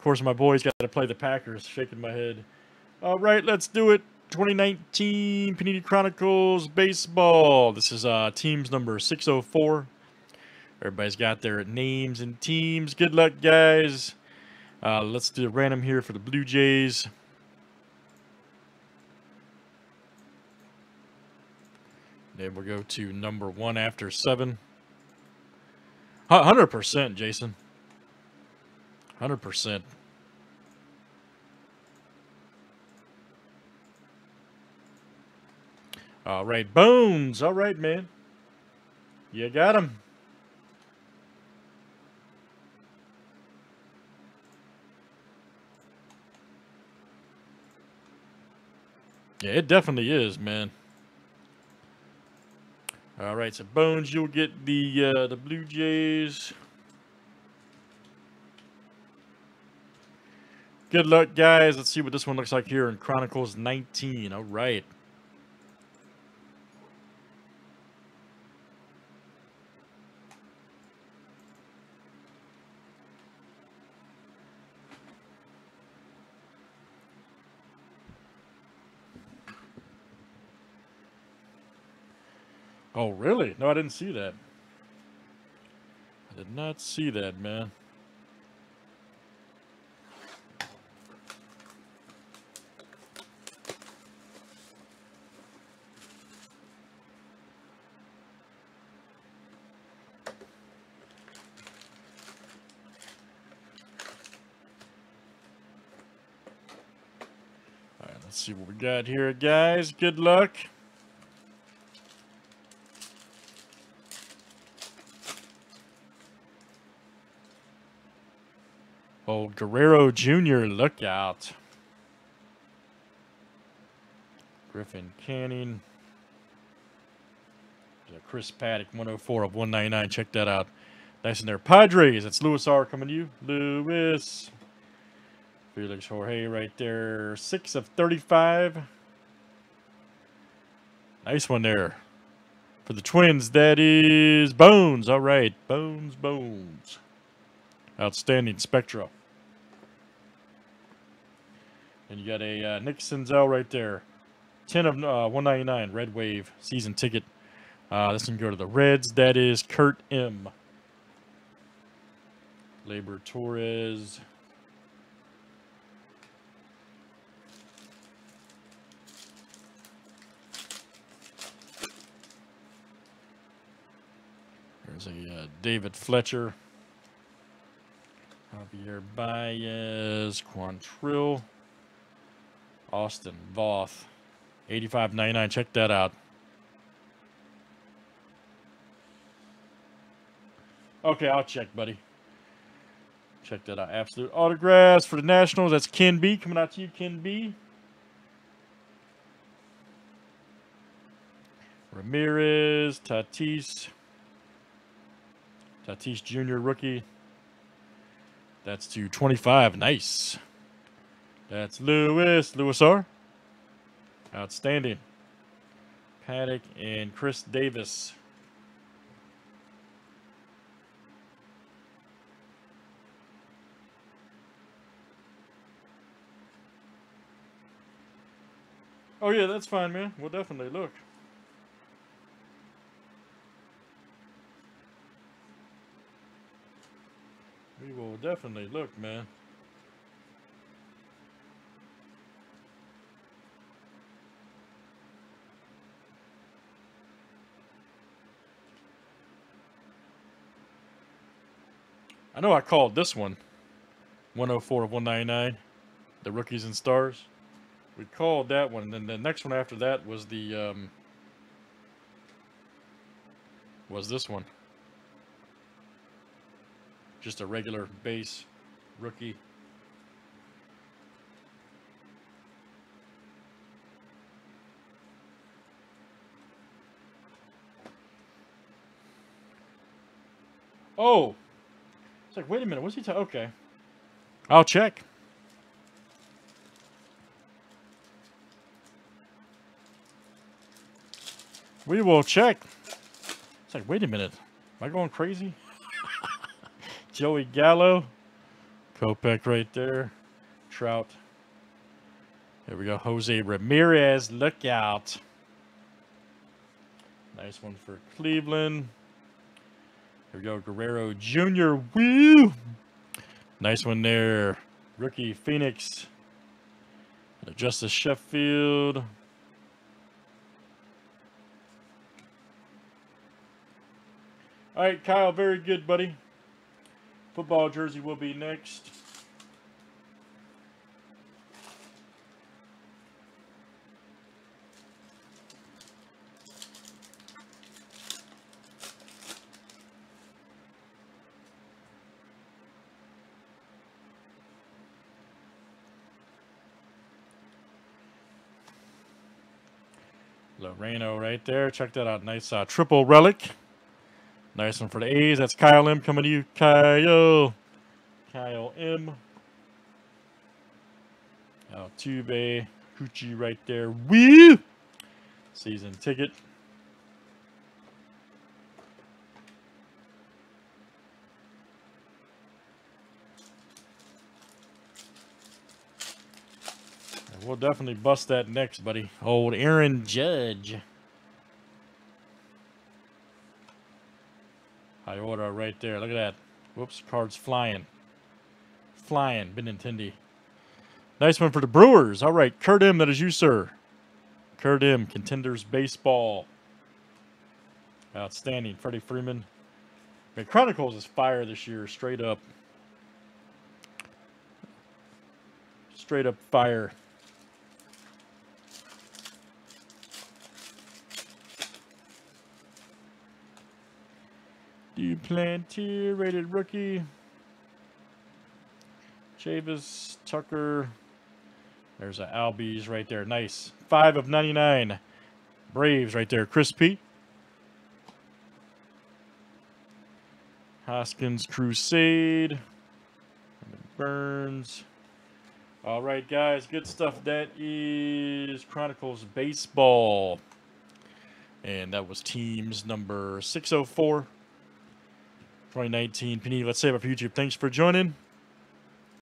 Of course, my boys got to play the Packers. Shaking my head. All right, let's do it. 2019 Panini Chronicles Baseball. This is teams number 604. Everybody's got their names and teams. Good luck, guys. Let's do a random here for the Blue Jays. Then we'll go to number 1 after 7. 100%, Jason. 100%. All right, Bones. All right, man. You got him. Yeah, it definitely is, man. All right, so Bones, you'll get the Blue Jays. Good luck, guys. Let's see what this one looks like here in Chronicles 19. All right. Oh, really? No, I didn't see that. I did not see that, man. All right, let's see what we got here, guys. Good luck. Old Guerrero Jr., look out. Griffin Canning. Chris Paddock, 104/199. Check that out. Nice in there. Padres, it's Luis R. coming to you. Luis. Felix Jorge right there. 6/35. Nice one there. For the Twins, that is Bones. All right. Bones, Bones. Outstanding Spectra. And you got a Nick Senzel right there. 10/199, Red Wave, season ticket. This one go to the Reds. That is Kurt M. Labor Torres. There's a David Fletcher. Javier Baez, Quantrill, Austin Voth, 85.99. Check that out. Okay, I'll check, buddy. Check that out. Absolute autographs for the Nationals. That's Ken B. Coming out to you, Ken B. Ramirez, Tatis. Tatis Jr. rookie. That's 225. Nice. That's Lewis. Lewis R. Outstanding. Paddock and Chris Davis. Oh, yeah, that's fine, man. We'll definitely look. We will definitely look, man. I know I called this one. 104/199. The Rookies and Stars. We called that one. And then the next one after that was the... was this one. Just a regular base rookie. Oh, it's like, wait a minute. What's he talking? Okay, I'll check. We will check. It's like, wait a minute. Am I going crazy? Joey Gallo, Kopech right there. Trout. There we go. Jose Ramirez. Look out. Nice one for Cleveland. Here we go. Guerrero Jr. Woo! Nice one there. Rookie Phoenix. Justice Sheffield. All right, Kyle. Very good, buddy. Football jersey will be next. Loreno right there. Check that out. Nice triple relic. Nice one for the A's. That's Kyle M coming to you. Kyle. Kyle M. Altuve. Hoochie right there. Woo! Season ticket. And we'll definitely bust that next, buddy. Old Aaron Judge. Order right there. Look at that. Whoops, cards flying. Flying. Benintendi. Nice one for the Brewers. All right, Kurt M, that is you, sir. Kurt M, Contenders Baseball. Outstanding. Freddie Freeman. I mean, Chronicles is fire this year, straight up. Straight up fire. Plantier, rated rookie. Chavis, Tucker. There's an Albies right there. Nice. 5/99. Braves right there. Chris Pete. Hoskins, Crusade. Burns. All right, guys. Good stuff. That is Chronicles Baseball. And that was teams number 604. 2019 Panini. Let's save it for YouTube. Thanks for joining.